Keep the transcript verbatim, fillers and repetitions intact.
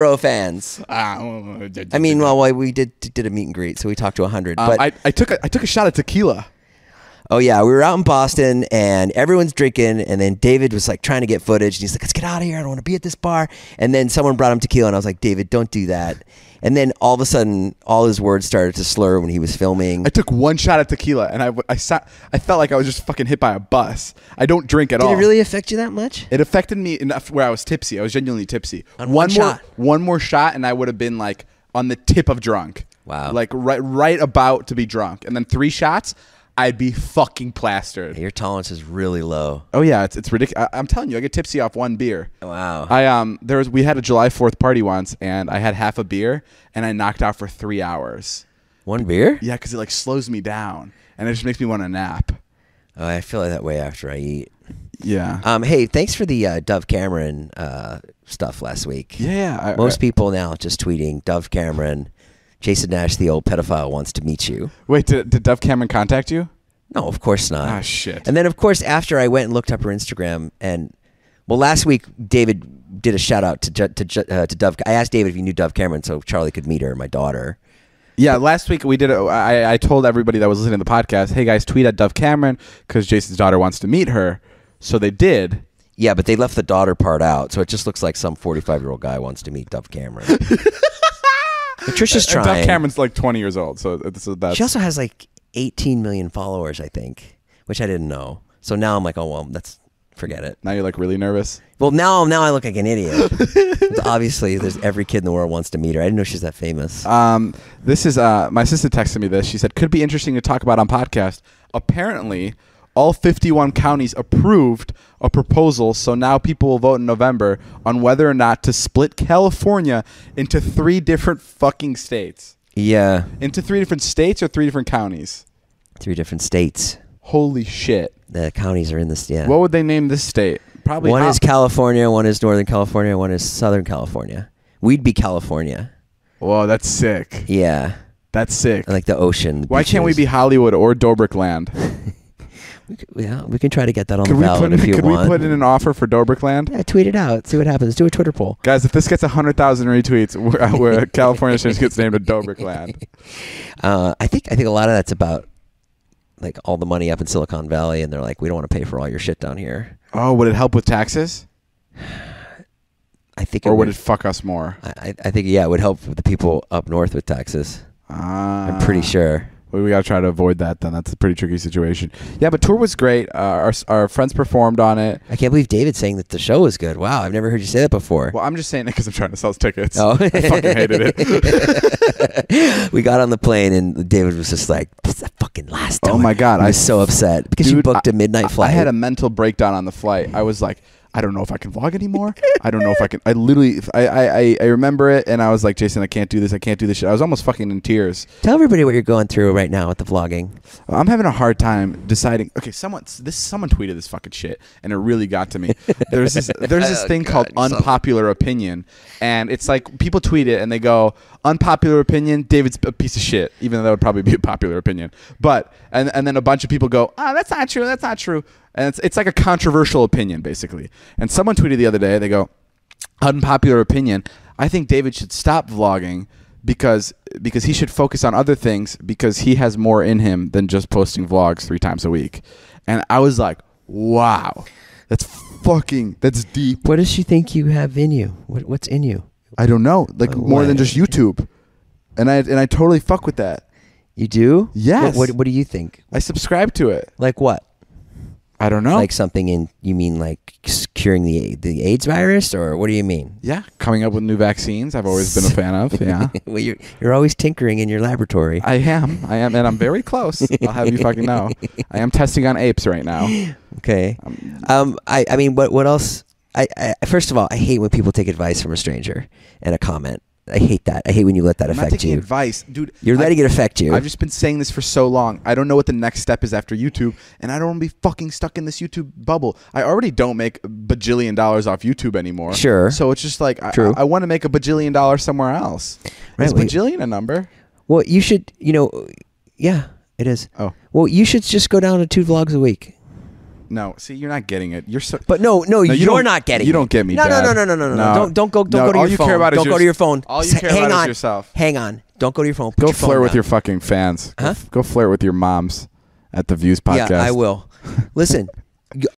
Pro fans. Uh, I mean, well, we did did a meet and greet, so we talked to a hundred. Um, but I, I took a, I took a shot of tequila. Oh yeah, we were out in Boston, and everyone's drinking, and then David was like trying to get footage, and he's like, "Let's get out of here. I don't want to be at this bar." And then someone brought him tequila, and I was like, "David, don't do that." And then all of a sudden, all his words started to slur when he was filming. I took one shot of tequila, and I I sat, I felt like I was just fucking hit by a bus. I don't drink at all. Did it really affect you that much? It affected me enough where I was tipsy. I was genuinely tipsy. On one, one shot. More, one more shot, and I would have been like on the tip of drunk. Wow. Like right, right about to be drunk, and then three shots. I'd be fucking plastered. Your tolerance is really low. Oh yeah, it's it's ridiculous. I'm telling you, I get tipsy off one beer. Wow. I um, there was we had a July fourth party once, and I had half a beer, and I knocked out for three hours. One beer? Yeah, because it like slows me down, and it just makes me want to nap. Oh, I feel that way after I eat. Yeah. Um. Hey, thanks for the uh, Dove Cameron uh, stuff last week. Yeah. I, Most I, people now just tweeting Dove Cameron. Jason Nash, the old pedophile, wants to meet you. Wait, did, did Dove Cameron contact you? No, of course not. Ah, shit. And then, of course, after I went and looked up her Instagram, and, well, last week, David did a shout-out to to, uh, to Dove. I asked David if he knew Dove Cameron so Charlie could meet her, my daughter. Yeah, last week we did. A, I, I told everybody that was listening to the podcast, hey, guys, tweet at Dove Cameron because Jason's daughter wants to meet her. So they did. Yeah, but they left the daughter part out, so it just looks like some forty-five-year-old guy wants to meet Dove Cameron. But Trisha's trying. Dove Cameron's like twenty years old, so that's... She also has like eighteen million followers, I think, which I didn't know. So now I'm like, oh well, that's forget it. Now you're like really nervous. Well, now now I look like an idiot. Obviously, there's every kid in the world wants to meet her. I didn't know she's that famous. Um, this is uh, my sister texted me this. She said, could be interesting to talk about on podcast. Apparently, all fifty-one counties approved a proposal, so now people will vote in November on whether or not to split California into three different fucking states. Yeah. Into three different states or three different counties? Three different states. Holy shit. The counties are in this, yeah. What would they name this state? Probably One is California, one is Northern California, one is Southern California. We'd be California. Whoa, that's sick. Yeah. That's sick. Like the ocean. The Why beaches. Can't we be Hollywood or Dobrikland? Yeah, we can try to get that on could the ballot if you could want. Could we put in an offer for Dobrikland? Yeah, tweet it out. See what happens. Do a Twitter poll. Guys, if this gets one hundred thousand retweets, we're, we're California just gets named a Dobrikland. Uh, I think I think a lot of that's about like all the money up in Silicon Valley, and they're like, we don't want to pay for all your shit down here. Oh, would it help with taxes? I think. Or it would, would it fuck us more? I, I think, yeah, it would help with the people up north with taxes. Ah. I'm pretty sure. We gotta try to avoid that then. That's a pretty tricky situation. Yeah, but tour was great. Uh, our our friends performed on it. I can't believe David's saying that the show was good. Wow, I've never heard you say that before. Well, I'm just saying it because I'm trying to sell tickets. Oh. I fucking hated it. We got on the plane and David was just like, "That's the fucking last time." Oh my god, I was so upset because dude, you booked a midnight I, flight. I had a mental breakdown on the flight. I was like, I don't know if I can vlog anymore. I don't know if I can. I literally, I, I, I remember it, and I was like, Jason, I can't do this. I can't do this shit. I was almost fucking in tears. Tell everybody what you're going through right now with the vlogging. I'm having a hard time deciding. Okay, someone, this someone tweeted this fucking shit, and it really got to me. There's this, there's this oh, thing God, called unpopular so. opinion, and it's like people tweet it, and they go, unpopular opinion, David's a piece of shit, even though that would probably be a popular opinion. But and and then a bunch of people go, ah, oh, that's not true. That's not true. And it's, it's like a controversial opinion, basically. And someone tweeted the other day, they go, unpopular opinion, I think David should stop vlogging because because he should focus on other things because he has more in him than just posting vlogs three times a week. And I was like, wow, that's fucking, that's deep. What does she think you have in you? What, what's in you? I don't know. Like well, more why? than just YouTube. And I, and I totally fuck with that. You do? Yes. What, what, what do you think? I subscribe to it. Like what? I don't know. Like something in, you mean like curing the the AIDS virus, or what do you mean? Yeah, coming up with new vaccines I've always been a fan of, yeah. Well, you're, you're always tinkering in your laboratory. I am, I am, and I'm very close. I'll have you fucking know. I am testing on apes right now. Okay. Um, um I, I mean, what, what else? I, I First of all, I hate when people take advice from a stranger and a comment. I hate that. I hate when you let that I'm affect not taking you. Advice, dude. You're letting I, it affect you. I've just been saying this for so long. I don't know what the next step is after YouTube, and I don't want to be fucking stuck in this YouTube bubble. I already don't make a bajillion dollars off YouTube anymore. Sure. So it's just like I, I, I want to make a bajillion dollars somewhere else. Right, is well, bajillion a number? Well, you should. You know, yeah, it is. Oh. Well, you should just go down to two vlogs a week. No, see, you're not getting it. You're so. But no, no, no you you're not getting. You it. don't get me. No, no, no, no, no, no, no, no. Don't, don't go. Don't no, go to all your you phone. Care about don't is go your, to your phone. All you care hang about on. is yourself. Hang on. Don't go to your phone. Put go your flirt phone with down. your fucking fans. Huh? Go flirt with your moms at the Views podcast. Yeah, I will. Listen,